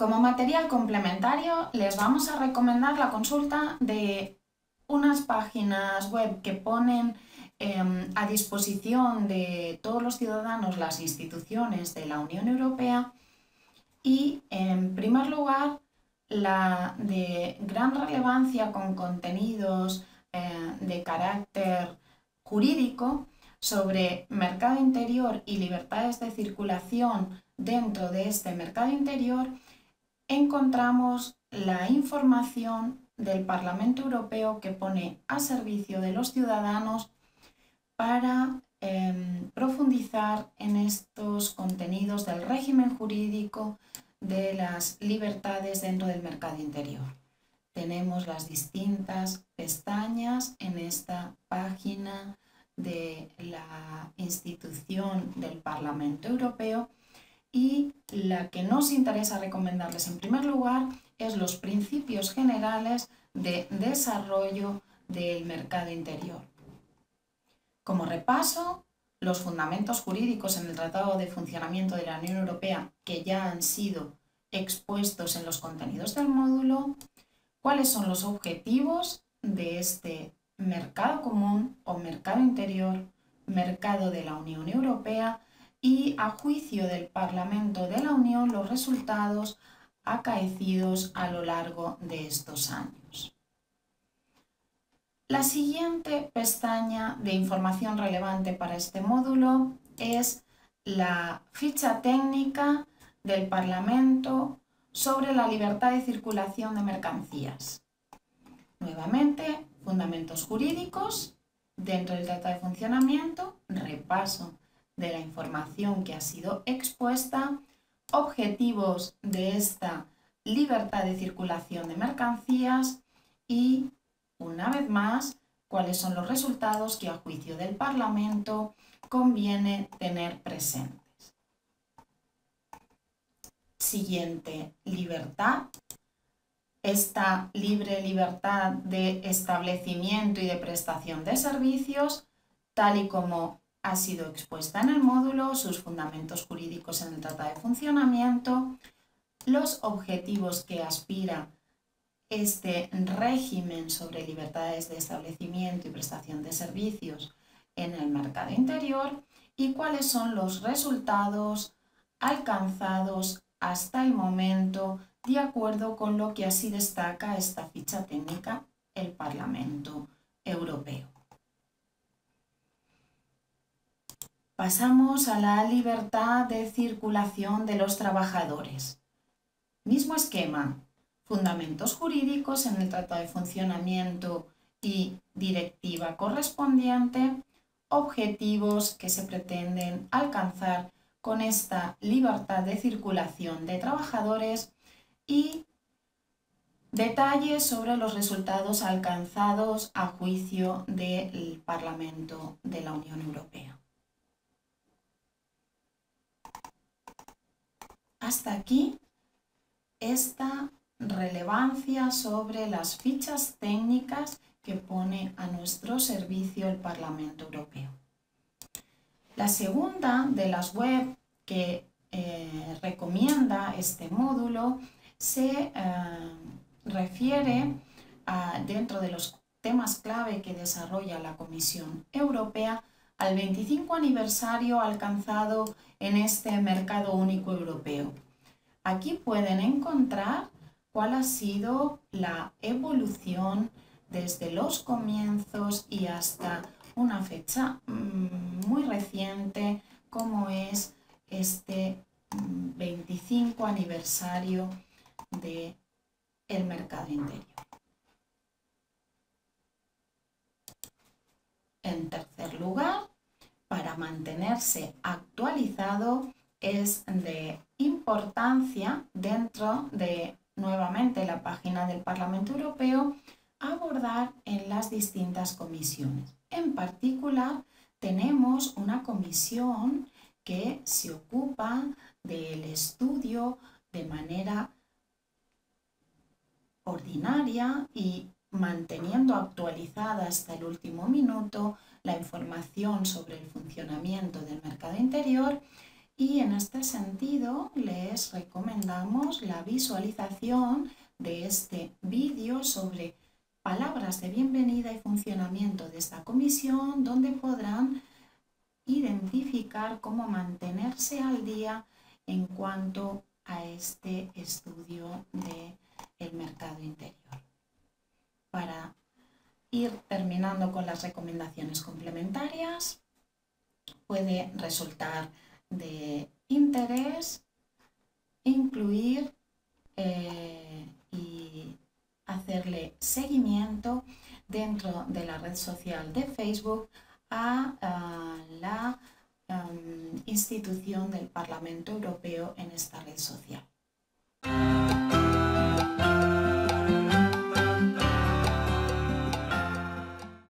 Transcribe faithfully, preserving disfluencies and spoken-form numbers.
Como material complementario, les vamos a recomendar la consulta de unas páginas web que ponen eh, a disposición de todos los ciudadanos las instituciones de la Unión Europea y, en primer lugar, la de gran relevancia con contenidos eh, de carácter jurídico sobre mercado interior y libertades de circulación dentro de este mercado interior. Encontramos la información del Parlamento Europeo que pone a servicio de los ciudadanos para eh, profundizar en estos contenidos del régimen jurídico de las libertades dentro del mercado interior. Tenemos las distintas pestañas en esta página de la institución del Parlamento Europeo. Y la que nos interesa recomendarles en primer lugar es los principios generales de desarrollo del mercado interior. Como repaso, los fundamentos jurídicos en el Tratado de Funcionamiento de la Unión Europea que ya han sido expuestos en los contenidos del módulo, cuáles son los objetivos de este mercado común o mercado interior, mercado de la Unión Europea, y a juicio del Parlamento de la Unión los resultados acaecidos a lo largo de estos años. La siguiente pestaña de información relevante para este módulo es la ficha técnica del Parlamento sobre la libertad de circulación de mercancías. Nuevamente, fundamentos jurídicos dentro del Tratado de Funcionamiento, repaso de la información que ha sido expuesta, objetivos de esta libertad de circulación de mercancías y, una vez más, cuáles son los resultados que a juicio del Parlamento conviene tener presentes. Siguiente libertad, esta libre libertad de establecimiento y de prestación de servicios, tal y como ha sido expuesta en el módulo, sus fundamentos jurídicos en el Tratado de Funcionamiento, los objetivos que aspira este régimen sobre libertades de establecimiento y prestación de servicios en el mercado interior y cuáles son los resultados alcanzados hasta el momento de acuerdo con lo que así destaca esta ficha técnica el Parlamento Europeo. Pasamos a la libertad de circulación de los trabajadores. Mismo esquema, fundamentos jurídicos en el Tratado de Funcionamiento y directiva correspondiente, objetivos que se pretenden alcanzar con esta libertad de circulación de trabajadores y detalles sobre los resultados alcanzados a juicio del Parlamento de la Unión Europea. Hasta aquí esta relevancia sobre las fichas técnicas que pone a nuestro servicio el Parlamento Europeo. La segunda de las web que eh, recomienda este módulo se eh, refiere a, dentro de los temas clave que desarrolla la Comisión Europea al veinticinco aniversario alcanzado en este mercado único europeo. Aquí pueden encontrar cuál ha sido la evolución desde los comienzos y hasta una fecha muy reciente como es este veinticinco aniversario del mercado interior. En tercer lugar, para mantenerse actualizado es de importancia dentro de, nuevamente, la página del Parlamento Europeo, abordar en las distintas comisiones. En particular, tenemos una comisión que se ocupa del estudio de manera ordinaria y manteniendo actualizada hasta el último minuto la información sobre el funcionamiento del mercado interior Y en este sentido les recomendamos la visualización de este vídeo sobre palabras de bienvenida y funcionamiento de esta comisión, donde podrán identificar cómo mantenerse al día en cuanto a este estudio del mercado interior. Para ir terminando con las recomendaciones complementarias, puede resultar de interés incluir eh, y hacerle seguimiento dentro de la red social de Facebook a, a la um, institución del Parlamento Europeo en esta red social.